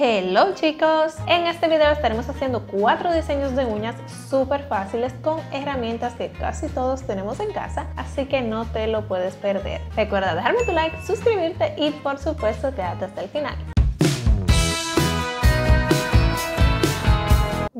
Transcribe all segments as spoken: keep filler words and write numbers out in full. Hello chicos, en este video estaremos haciendo cuatro diseños de uñas súper fáciles con herramientas que casi todos tenemos en casa, así que no te lo puedes perder. Recuerda dejarme tu like, suscribirte y por supuesto quédate hasta el final.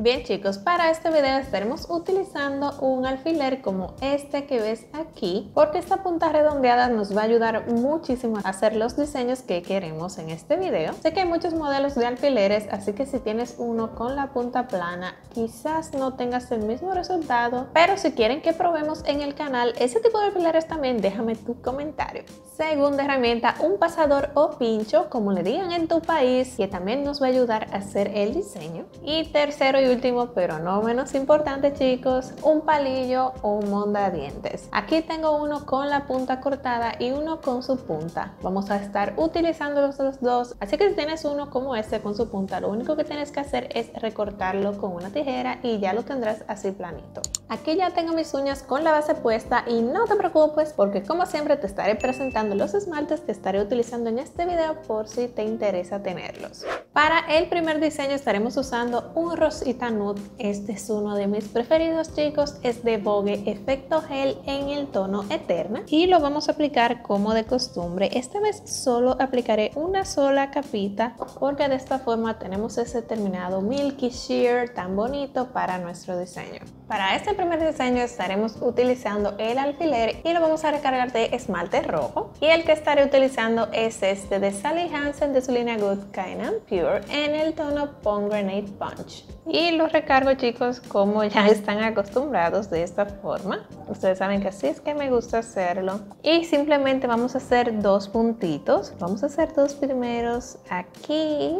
Bien chicos, para este video estaremos utilizando un alfiler como este que ves aquí, porque esta punta redondeada nos va a ayudar muchísimo a hacer los diseños que queremos en este video. Sé que hay muchos modelos de alfileres, así que si tienes uno con la punta plana, quizás no tengas el mismo resultado, pero si quieren que probemos en el canal ese tipo de alfileres también, déjame tu comentario. Segunda herramienta, un pasador o pincho, como le digan en tu país, que también nos va a ayudar a hacer el diseño. Y tercero y último, pero no menos importante chicos, un palillo o un mondadientes. Aquí tengo uno con la punta cortada y uno con su punta. Vamos a estar utilizando los dos, así que si tienes uno como este con su punta, lo único que tienes que hacer es recortarlo con una tijera y ya lo tendrás así planito. Aquí ya tengo mis uñas con la base puesta y no te preocupes porque como siempre te estaré presentando los esmaltes que estaré utilizando en este video por si te interesa tenerlos. Para el primer diseño estaremos usando un rosita nude. Este es uno de mis preferidos chicos, es de Vogue Efecto Gel en el tono Eterna y lo vamos a aplicar como de costumbre. Esta vez solo aplicaré una sola capita porque de esta forma tenemos ese terminado milky sheer tan bonito para nuestro diseño. Para este primer diseño estaremos utilizando el alfiler y lo vamos a recargar de esmalte rojo, y el que estaré utilizando es este de Sally Hansen de su línea Good, Kind and Pure en el tono Pomegranate Punch. Y Y los recargo chicos como ya están acostumbrados, de esta forma. Ustedes saben que así es que me gusta hacerlo. Y simplemente vamos a hacer dos puntitos. Vamos a hacer dos primeros aquí.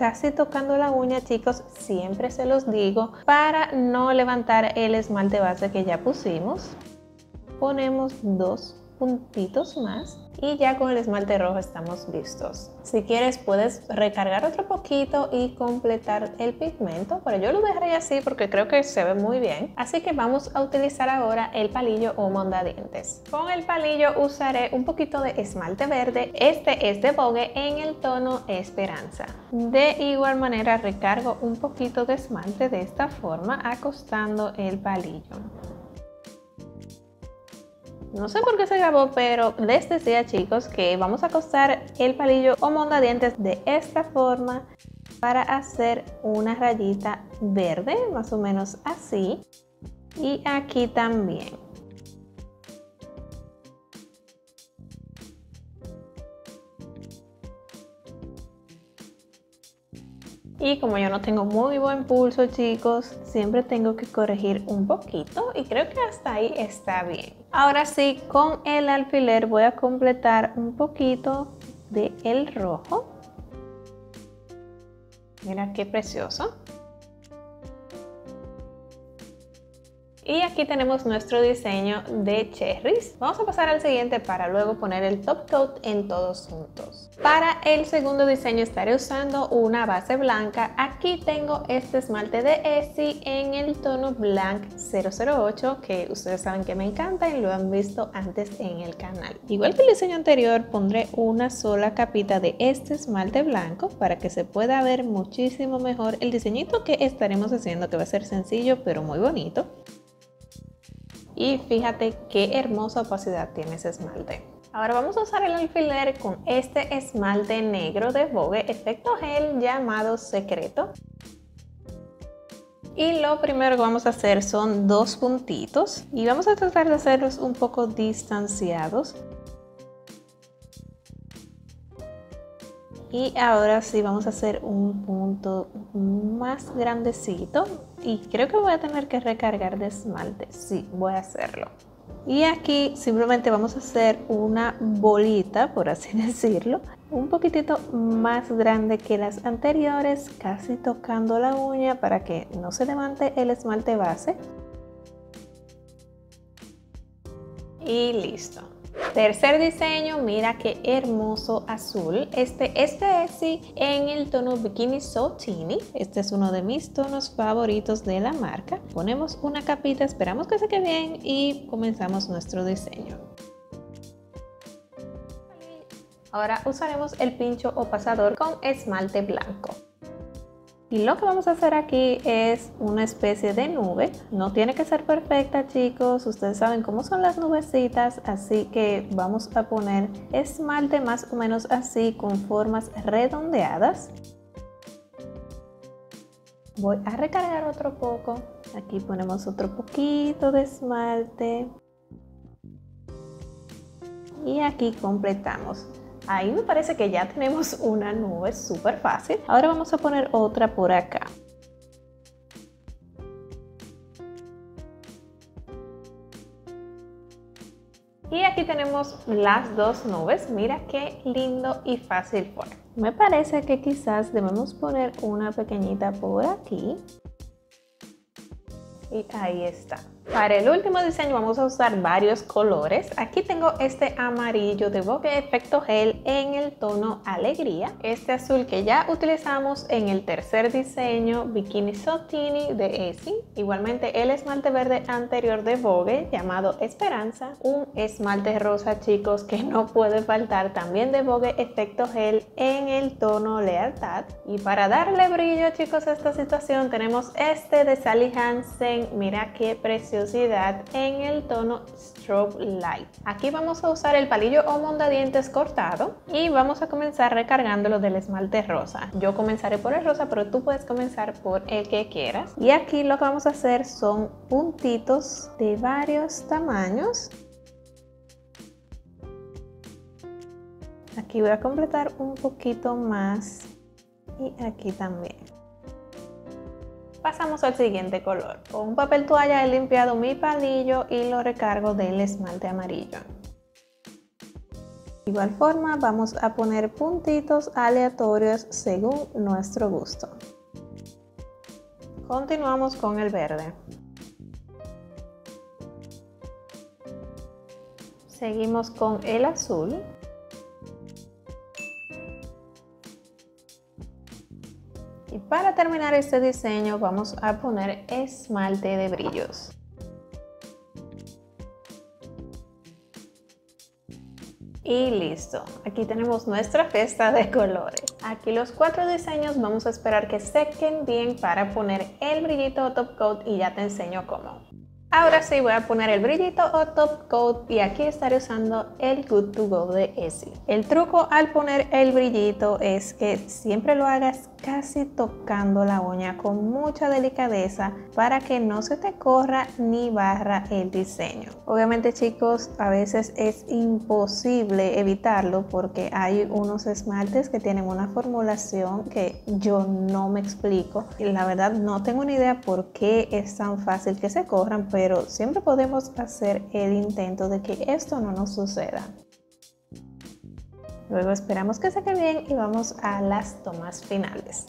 Casi tocando la uña chicos, siempre se los digo, para no levantar el esmalte base que ya pusimos. Ponemos dos puntitos más. Y ya con el esmalte rojo estamos listos. Si quieres puedes recargar otro poquito y completar el pigmento, pero yo lo dejaré así porque creo que se ve muy bien. Así que vamos a utilizar ahora el palillo o mondadientes. Con el palillo usaré un poquito de esmalte verde. Este es de Vogue en el tono Esperanza. De igual manera recargo un poquito de esmalte de esta forma, acostando el palillo. No sé por qué se grabó, pero les decía chicos que vamos a acostar el palillo o mondadientes de esta forma para hacer una rayita verde, más o menos así. Y aquí también. Y como yo no tengo muy buen pulso chicos, siempre tengo que corregir un poquito y creo que hasta ahí está bien. Ahora sí, con el alfiler voy a completar un poquito de el rojo. Mira qué precioso. Y aquí tenemos nuestro diseño de cherries. Vamos a pasar al siguiente para luego poner el top coat en todos juntos. Para el segundo diseño estaré usando una base blanca. Aquí tengo este esmalte de Essie en el tono Blank cero cero ocho, que ustedes saben que me encanta y lo han visto antes en el canal. Igual que el diseño anterior, pondré una sola capita de este esmalte blanco para que se pueda ver muchísimo mejor el diseñito que estaremos haciendo, que va a ser sencillo pero muy bonito. Y fíjate qué hermosa opacidad tiene ese esmalte. Ahora vamos a usar el alfiler con este esmalte negro de Vogue Efecto Gel llamado Secreto. Y lo primero que vamos a hacer son dos puntitos y vamos a tratar de hacerlos un poco distanciados. Y ahora sí vamos a hacer un punto más grandecito y creo que voy a tener que recargar de esmalte, sí, voy a hacerlo. Y aquí simplemente vamos a hacer una bolita, por así decirlo, un poquitito más grande que las anteriores, casi tocando la uña para que no se levante el esmalte base. Y listo. Tercer diseño, mira qué hermoso azul. Este es de Essie en el tono Bikini So Teeny. Este es uno de mis tonos favoritos de la marca. Ponemos una capita, esperamos que se quede bien y comenzamos nuestro diseño. Ahora usaremos el pincho o pasador con esmalte blanco. Y lo que vamos a hacer aquí es una especie de nube. No tiene que ser perfecta, chicos. Ustedes saben cómo son las nubecitas, así que vamos a poner esmalte más o menos así, con formas redondeadas. Voy a recargar otro poco. Aquí ponemos otro poquito de esmalte. Y aquí completamos. Ahí me parece que ya tenemos una nube súper fácil. Ahora vamos a poner otra por acá. Y aquí tenemos las dos nubes. Mira qué lindo y fácil fue. Me parece que quizás debemos poner una pequeñita por aquí. Y ahí está. Para el último diseño vamos a usar varios colores. Aquí tengo este amarillo de Vogue Efecto Gel en el tono Alegría. Este azul que ya utilizamos en el tercer diseño, Bikini Sotini de Essie. Igualmente el esmalte verde anterior de Vogue llamado Esperanza. Un esmalte rosa, chicos, que no puede faltar, también de Vogue Efecto Gel en el tono Lealtad. Y para darle brillo, chicos, a esta situación tenemos este de Sally Hansen. Mira qué precioso. En el tono Strobe Light. Aquí vamos a usar el palillo o mondadientes cortado y vamos a comenzar recargándolo del esmalte rosa. Yo comenzaré por el rosa, pero tú puedes comenzar por el que quieras. Y aquí lo que vamos a hacer son puntitos de varios tamaños. Aquí voy a completar un poquito más y aquí también. Pasamos al siguiente color. Con un papel toalla he limpiado mi palillo y lo recargo del esmalte amarillo. De igual forma vamos a poner puntitos aleatorios según nuestro gusto. Continuamos con el verde. Seguimos con el azul. Y para terminar este diseño vamos a poner esmalte de brillos. Y listo, aquí tenemos nuestra fiesta de colores. Aquí los cuatro diseños vamos a esperar que sequen bien para poner el brillito o top coat y ya te enseño cómo. Ahora sí voy a poner el brillito o top coat y aquí estaré usando el Good to Go de Essie. El truco al poner el brillito es que siempre lo hagas casi tocando la uña con mucha delicadeza para que no se te corra ni barra el diseño. Obviamente, chicos, a veces es imposible evitarlo porque hay unos esmaltes que tienen una formulación que yo no me explico. La verdad no tengo ni idea por qué es tan fácil que se corran, pero siempre podemos hacer el intento de que esto no nos suceda. Luego esperamos que seque bien y vamos a las tomas finales.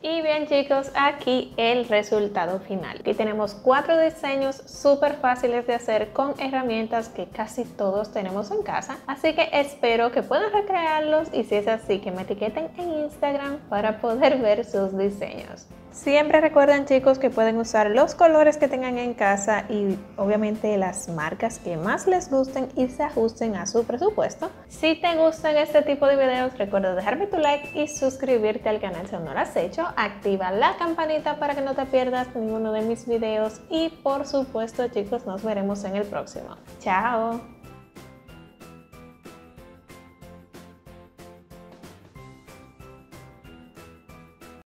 Y bien, chicos, aquí el resultado final. Aquí tenemos cuatro diseños súper fáciles de hacer con herramientas que casi todos tenemos en casa. Así que espero que puedan recrearlos y si es así que me etiqueten en Instagram para poder ver sus diseños. Siempre recuerden, chicos, que pueden usar los colores que tengan en casa y obviamente las marcas que más les gusten y se ajusten a su presupuesto. Si te gustan este tipo de videos, recuerda dejarme tu like y suscribirte al canal si aún no lo has hecho. Activa la campanita para que no te pierdas ninguno de mis videos y por supuesto, chicos, nos veremos en el próximo. ¡Chao!